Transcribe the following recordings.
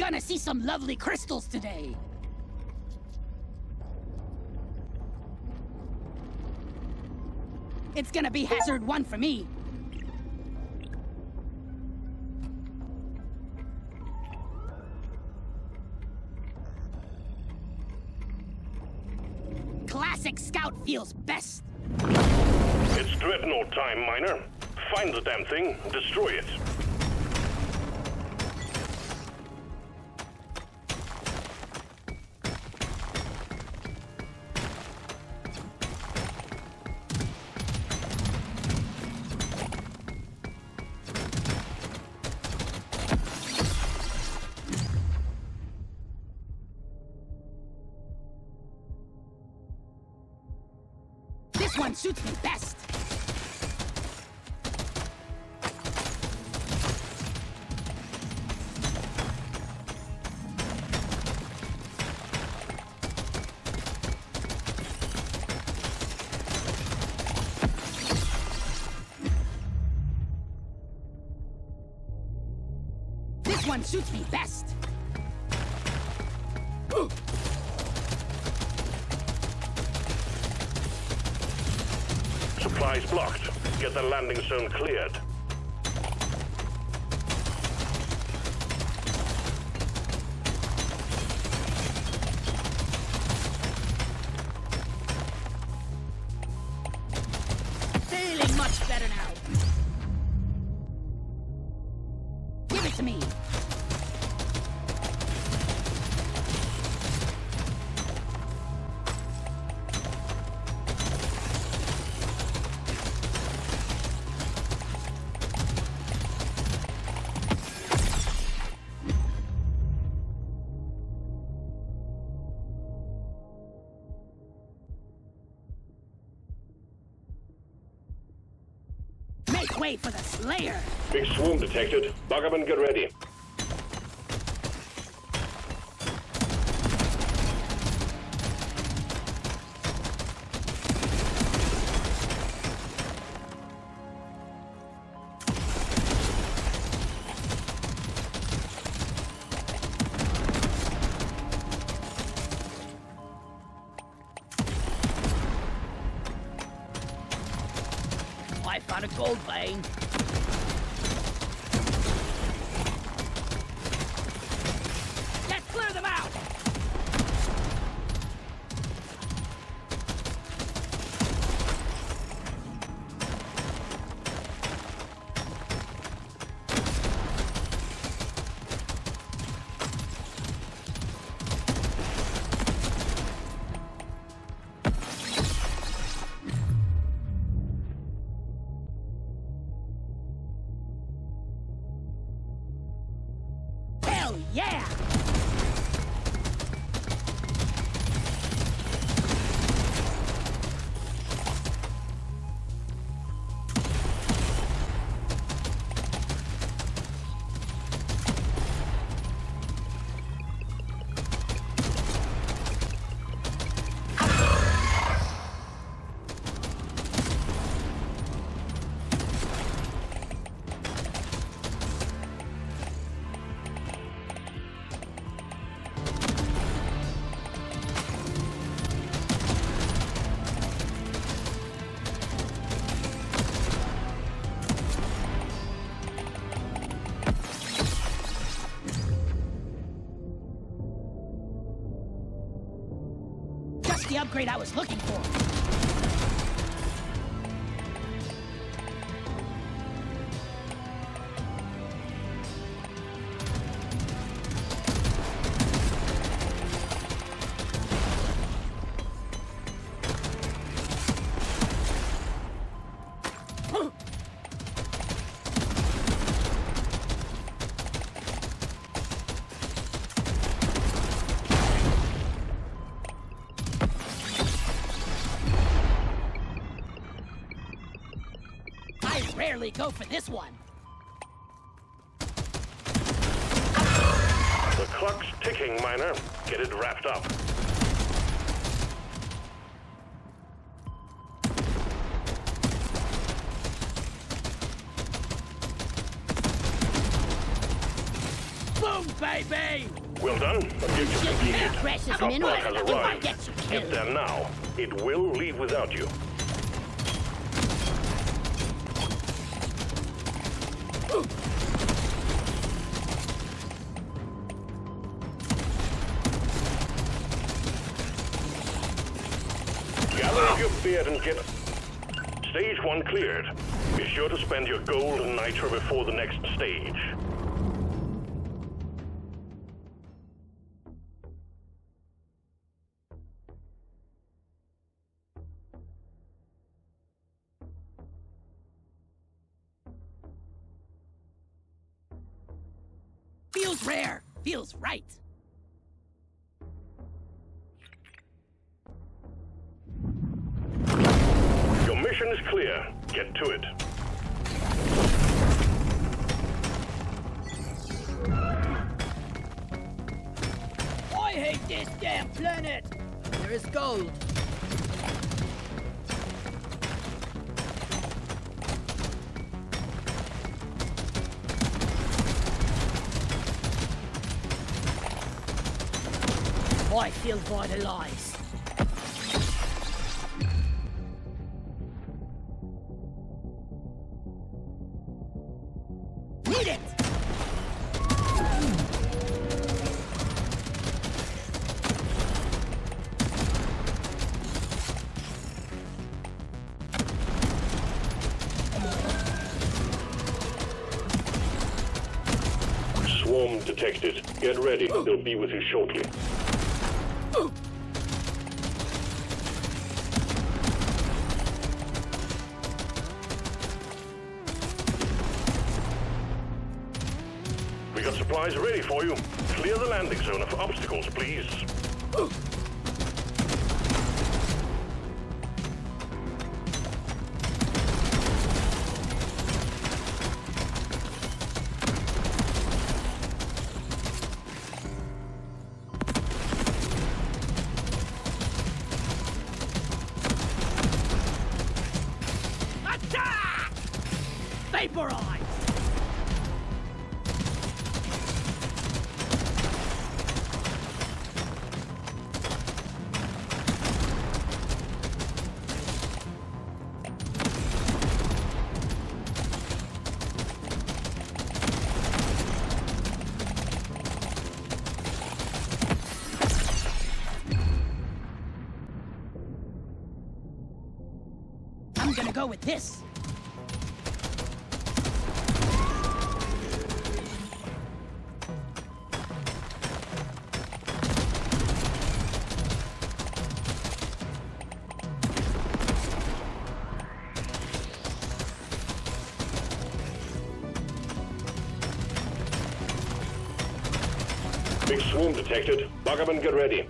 gonna see some lovely crystals today. It's gonna be hazard 1 for me. Classic scout feels best. It's dreadnought time, Miner. Find the damn thing, destroy it. This one suits me best. This one suits me best. Ooh. Supplies blocked. Get the landing zone cleared. Feeling much better now. Give it to me. Make way for the Slayer! Big swarm detected. Buggerman, get ready. I found a gold vein. Let's clear them out! Yeah! The upgrade I was looking for. Rarely go for this one. The clock's ticking, Miner. Get it wrapped up. Boom! room, baby! Well done. Objective completed. Precious mineral has arrived. Get there now. It will leave without you. Gather your beard and get... Stage 1 cleared. Be sure to spend your gold and nitro before the next stage. Feels rare. Feels right. Your mission is clear. Get to it. I hate this damn planet. There is gold. I feel vitalized. Need it! Swarm detected. Get ready. They'll be with you shortly. Supplies ready for you. Clear the landing zone of obstacles, please. Attack! Vaporize! I'm gonna go with this. Big swarm detected. Bug up and get ready.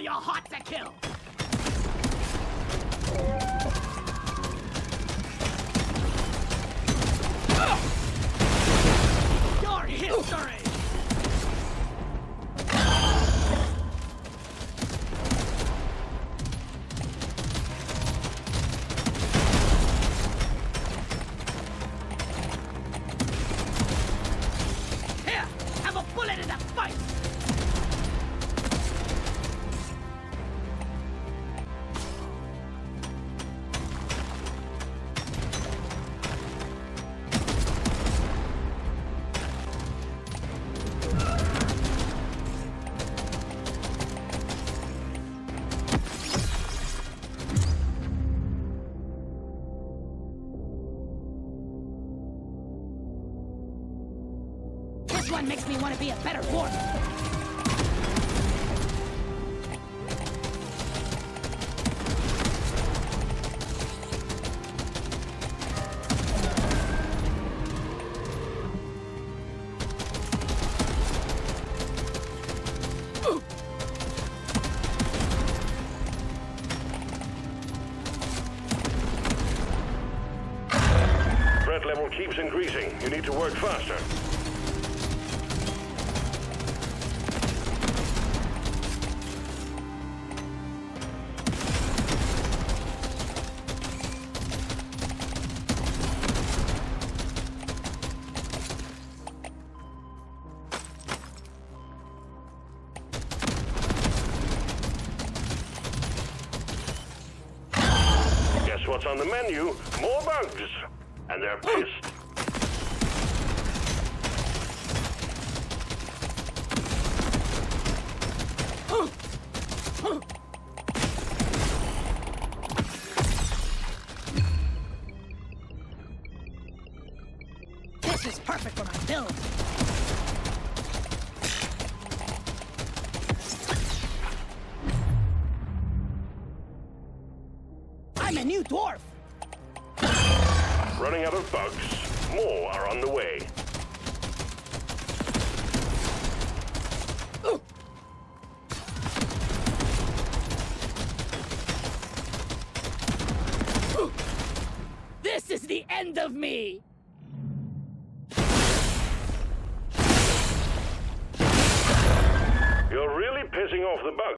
You're hot to kill. Your history. Here, have a bullet in the fight. This one makes me want to be a better warrior. problem keeps increasing. You need to work faster. What's on the menu? More bugs! And they're pissed. This is perfect for my build. I'm a new dwarf! Running out of bugs. More are on the way. Ooh. Ooh. This is the end of me! You're really pissing off the bugs.